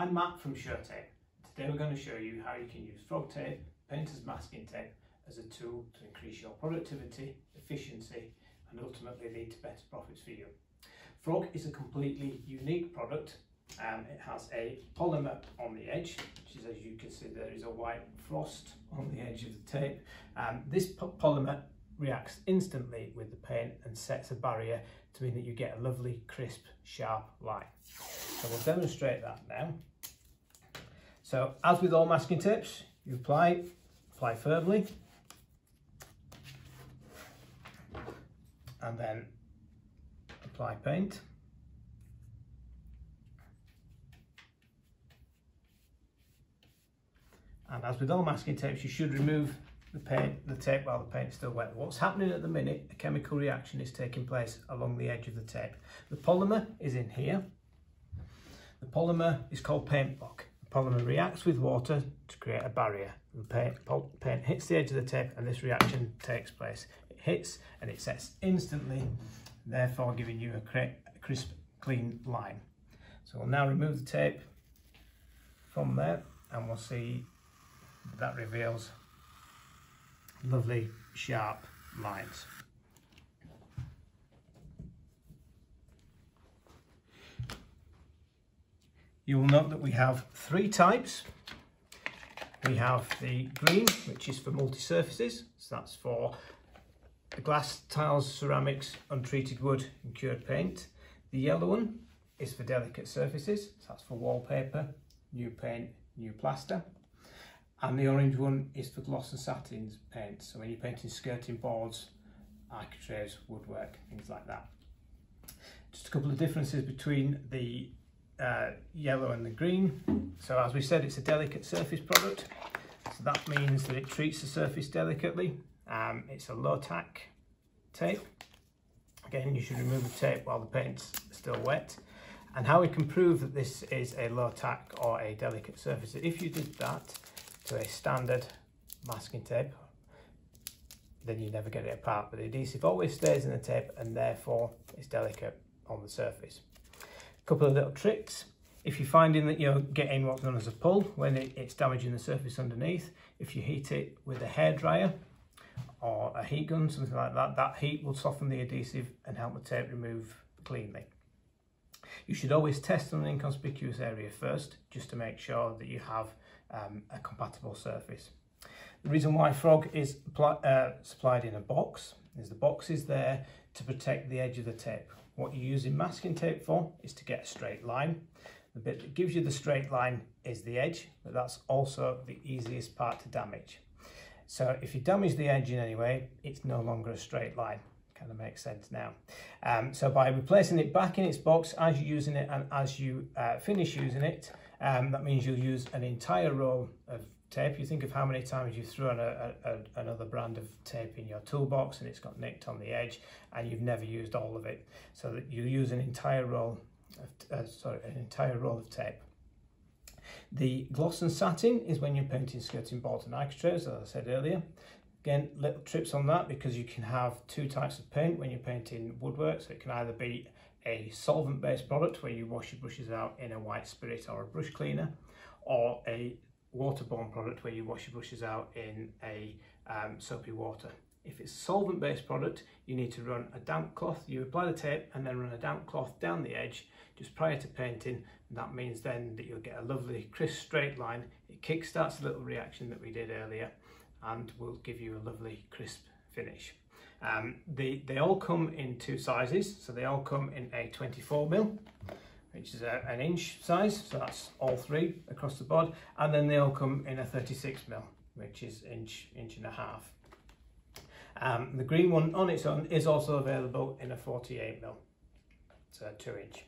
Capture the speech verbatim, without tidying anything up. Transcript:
I'm Matt from SureTape. Today we're going to show you how you can use FrogTape, Painter's Masking Tape as a tool to increase your productivity, efficiency and ultimately lead to better profits for you. Frog is a completely unique product. Um, it has a polymer on the edge, which is, as you can see, there is a white frost on the edge of the tape. Um, this polymer reacts instantly with the paint and sets a barrier to mean that you get a lovely, crisp, sharp line. So we'll demonstrate that now. So as with all masking tapes, you apply, apply firmly, and then apply paint. And as with all masking tapes, you should remove the paint, the tape while the paint's still wet. What's happening at the minute, a chemical reaction is taking place along the edge of the tape. The polymer is in here. The polymer is called PaintBlock. The polymer reacts with water to create a barrier. The paint, paint hits the edge of the tape and this reaction takes place. It hits and it sets instantly, therefore giving you a crisp, clean line. So we'll now remove the tape from there and we'll see that reveals lovely sharp lines. You will note that we have three types. We have the green, which is for multi-surfaces, so that's for the glass, tiles, ceramics, untreated wood and cured paint. The yellow one is for delicate surfaces, so that's for wallpaper, new paint, new plaster. And the orange one is for gloss and satins paint, so when you're painting skirting boards, architraves, woodwork, things like that. Just a couple of differences between the uh, yellow and the green. So as we said, it's a delicate surface product, so that means that it treats the surface delicately. Um, it's a low tack tape. Again, you should remove the tape while the paint's still wet. And how we can prove that this is a low tack or a delicate surface, if you did that to a standard masking tape, then you never get it apart, but the adhesive always stays in the tape and therefore it's delicate on the surface. A couple of little tricks. If you're finding that you're getting what's known as a pull when it's damaging the surface underneath, if you heat it with a hairdryer or a heat gun, something like that, that heat will soften the adhesive and help the tape remove cleanly. You should always test on an inconspicuous area first, just to make sure that you have um, a compatible surface. The reason why Frog is uh, supplied in a box is the box is there to protect the edge of the tape. What you're using masking tape for is to get a straight line. The bit that gives you the straight line is the edge, but that's also the easiest part to damage. So if you damage the edge in any way, it's no longer a straight line. Kind of makes sense now. Um, so by replacing it back in its box as you're using it and as you uh, finish using it, um, that means you'll use an entire roll of tape. You think of how many times you've thrown a, a, another brand of tape in your toolbox and it's got nicked on the edge and you've never used all of it. So that you use an entire roll of, uh, sorry, an entire roll of tape. The gloss and satin is when you're painting skirting boards and architraves, as I said earlier. Again, little trips on that because you can have two types of paint when you're painting woodwork. So it can either be a solvent-based product where you wash your brushes out in a white spirit or a brush cleaner, or a waterborne product where you wash your brushes out in a um, soapy water. If it's a solvent-based product, you need to run a damp cloth. You apply the tape and then run a damp cloth down the edge just prior to painting. And that means then that you'll get a lovely crisp straight line. It kickstarts a little reaction that we did earlier and will give you a lovely crisp finish. Um, they, they all come in two sizes, so they all come in a twenty-four mil, which is a, an inch size, so that's all three across the board, and then they all come in a thirty-six mil, which is inch, inch and a half. Um, the green one on its own is also available in a forty-eight mil, so two inch.